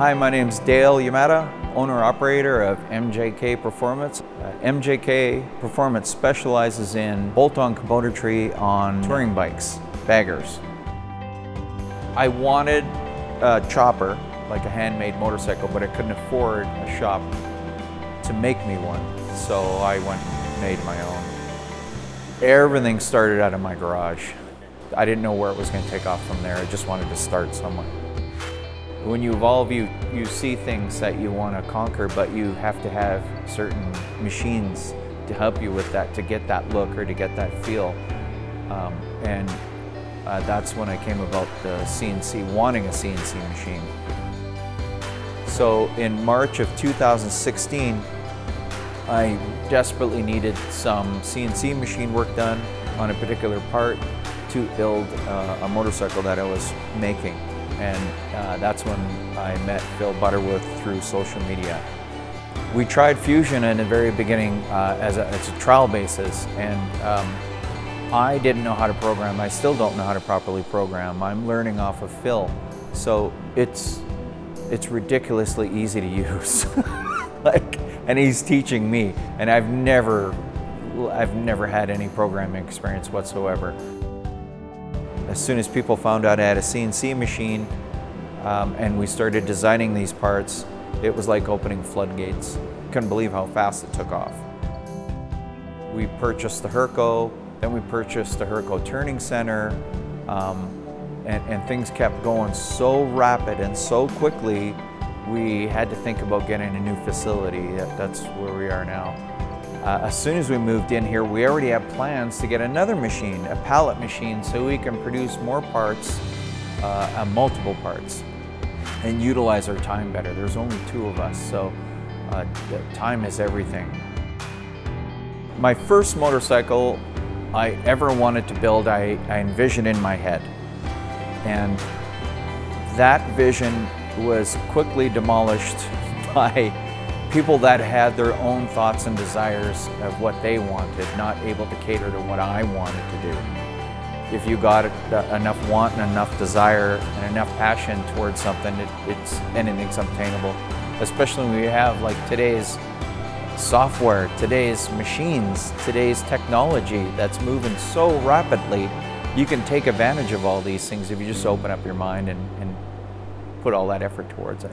Hi, my name's Dale Yamada, owner-operator of MJK Performance. MJK Performance specializes in bolt-on componentry on touring bikes, baggers. I wanted a chopper, like a handmade motorcycle, but I couldn't afford a shop to make me one, so I went and made my own. Everything started out of my garage. I didn't know where it was going to take off from there. I just wanted to start somewhere. When you evolve, you see things that you want to conquer, but you have to have certain machines to help you with that, to get that look or to get that feel. That's when I came about the CNC, wanting a CNC machine. So in March of 2016, I desperately needed some CNC machine work done on a particular part to build a motorcycle that I was making. And that's when I met Phil Butterworth through social media. We tried Fusion in the very beginning as a trial basis, and I didn't know how to program. I still don't know how to properly program. I'm learning off of Phil, so it's ridiculously easy to use. And he's teaching me, and I've never had any programming experience whatsoever. As soon as people found out I had a CNC machine and we started designing these parts, it was like opening floodgates. Couldn't believe how fast it took off. We purchased the Hurco, then we purchased the Hurco Turning Center, and things kept going so rapid and so quickly, we had to think about getting a new facility. That's where we are now. As soon as we moved in here, we already have plans to get another machine, a pallet machine, so we can produce more parts, multiple parts, and utilize our time better. There's only two of us, so time is everything. My first motorcycle I ever wanted to build, I envisioned in my head, and that vision was quickly demolished by people that had their own thoughts and desires of what they wanted, not able to cater to what I wanted to do. If you got enough want and enough desire and enough passion towards something, anything's obtainable. Especially when you have like today's software, today's machines, today's technology that's moving so rapidly, you can take advantage of all these things if you just open up your mind and put all that effort towards it.